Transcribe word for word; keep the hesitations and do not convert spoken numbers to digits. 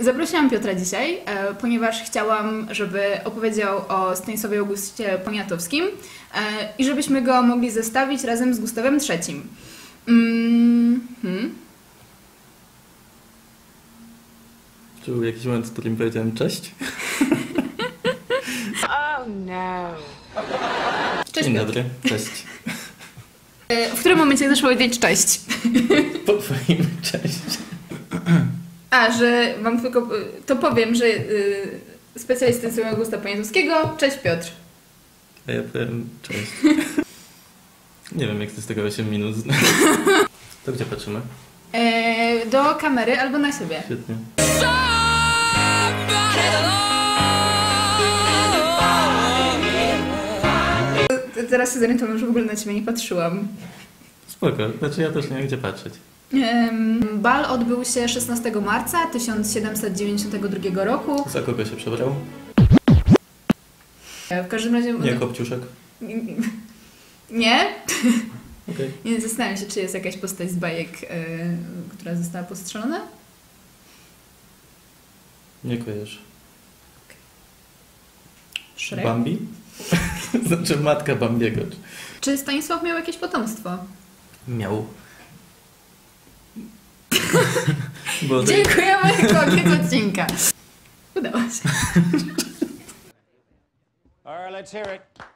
Zaprosiłam Piotra dzisiaj, ponieważ chciałam, żeby opowiedział o Stanisławie Augustie Poniatowskim i żebyśmy go mogli zestawić razem z Gustawem trzecim. Mm, hmm. Czy był jakiś moment, w którym powiedziałem cześć? Oh no. Cześć. Dzień dobry, cześć. W którym momencie zaczęło powiedzieć cześć? Po twoim cześć. A, że wam tylko... To powiem, że yy, specjalista Stanisława Augusta Poniatowskiego. Cześć Piotr. A ja powiem cześć. Nie wiem, jak to jest tego osiem minut. To gdzie patrzymy? Yy, do kamery albo na siebie. Świetnie. Teraz się zorientowałam, że w ogóle na ciebie nie patrzyłam. Spoko, znaczy ja też nie wiem, gdzie patrzeć. Bal odbył się szesnastego marca tysiąc siedemset dziewięćdziesiątego drugiego roku. Za kogo się przebrał? W każdym razie... Nie, Kopciuszek. Nie? Okay. Nie, zastanawiam się, czy jest jakaś postać z bajek, yy, która została postrzelona? Nie kojarzę. Okay. Shrek? Bambi? Znaczy matka Bambiego. Czy Stanisław miał jakieś potomstwo? Miał. Bo dziękujemy kokiet odcinka. Udało się. All right, let's hear it.